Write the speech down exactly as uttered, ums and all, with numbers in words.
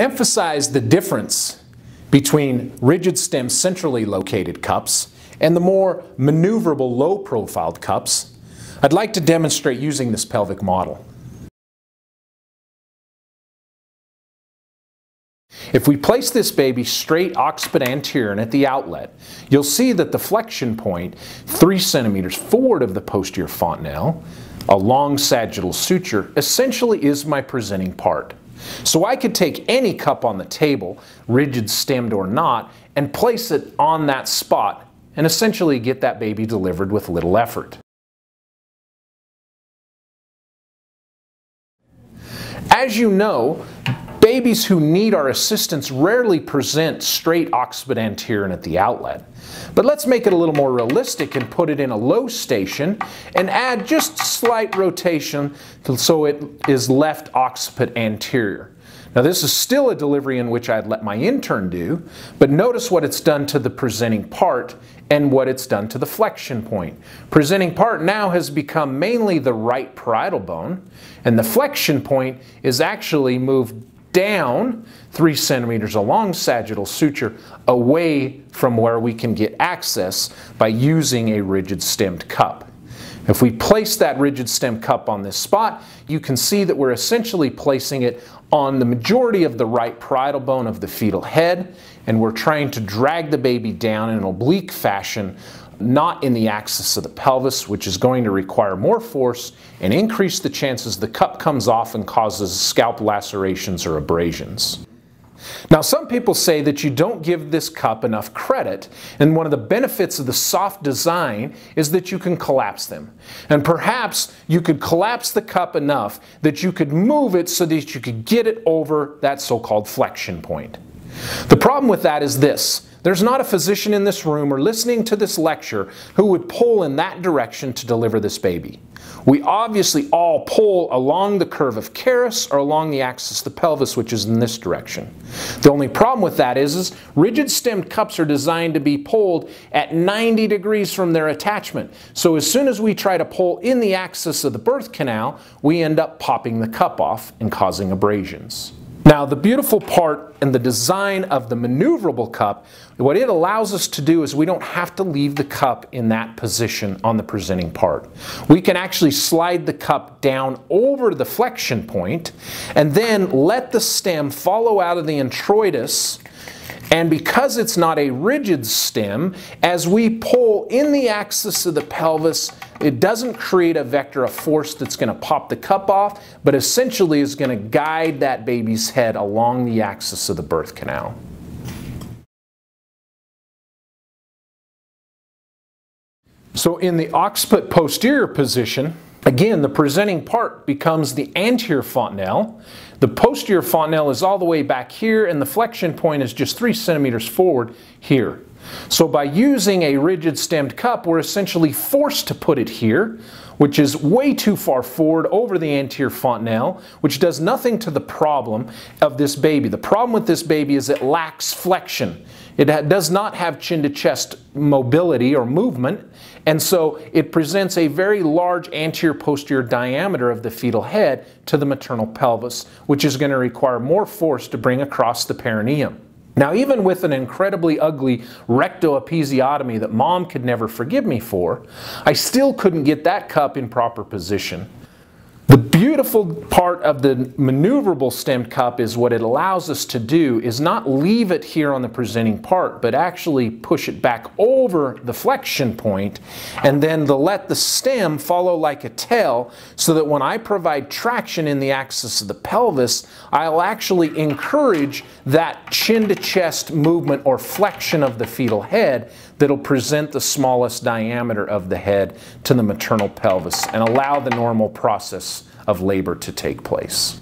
To emphasize the difference between rigid stem centrally located cups and the more maneuverable low profiled cups, I'd like to demonstrate using this pelvic model. If we place this baby straight occiput anterior and at the outlet, you'll see that the flexion point, three centimeters forward of the posterior fontanelle, a long sagittal suture, essentially is my presenting part. So I could take any cup on the table, rigid stemmed or not, and place it on that spot and essentially get that baby delivered with little effort. As you know, babies who need our assistance rarely present straight occiput anterior and at the outlet. But let's make it a little more realistic and put it in a low station and add just slight rotation so it is left occiput anterior. Now this is still a delivery in which I'd let my intern do, but notice what it's done to the presenting part and what it's done to the flexion point. Presenting part now has become mainly the right parietal bone, and the flexion point is actually moved down three centimeters along sagittal suture away from where we can get access by using a rigid stemmed cup. If we place that rigid stem cup on this spot, you can see that we're essentially placing it on the majority of the right parietal bone of the fetal head, and we're trying to drag the baby down in an oblique fashion, not in the axis of the pelvis, which is going to require more force and increase the chances the cup comes off and causes scalp lacerations or abrasions. Now, some people say that you don't give this cup enough credit, and one of the benefits of the soft design is that you can collapse them. And perhaps you could collapse the cup enough that you could move it so that you could get it over that so-called flexion point. The problem with that is this. There's not a physician in this room or listening to this lecture who would pull in that direction to deliver this baby. We obviously all pull along the curve of Carus or along the axis of the pelvis, which is in this direction. The only problem with that is, is rigid stemmed cups are designed to be pulled at ninety degrees from their attachment. So as soon as we try to pull in the axis of the birth canal, we end up popping the cup off and causing abrasions. Now, the beautiful part in the design of the maneuverable cup, what it allows us to do is we don't have to leave the cup in that position on the presenting part. We can actually slide the cup down over the flexion point and then let the stem follow out of the introitus. And because it's not a rigid stem, as we pull in the axis of the pelvis, it doesn't create a vector of force that's going to pop the cup off, but essentially is going to guide that baby's head along the axis of the birth canal. So in the occiput posterior position, again, the presenting part becomes the anterior fontanelle. The posterior fontanelle is all the way back here, and the flexion point is just three centimeters forward here. So by using a rigid stemmed cup, we're essentially forced to put it here, which is way too far forward over the anterior fontanelle, which does nothing to the problem of this baby. The problem with this baby is it lacks flexion. It does not have chin to chest mobility or movement, and so it presents a very large anterior posterior diameter of the fetal head to the maternal pelvis, which is going to require more force to bring across the perineum. Now, even with an incredibly ugly rectoepisiotomy that mom could never forgive me for, I still couldn't get that cup in proper position. The beautiful part of the maneuverable stemmed cup is what it allows us to do is not leave it here on the presenting part, but actually push it back over the flexion point and then to let the stem follow like a tail so that when I provide traction in the axis of the pelvis, I'll actually encourage that chin to chest movement or flexion of the fetal head that'll present the smallest diameter of the head to the maternal pelvis and allow the normal process of labor to take place.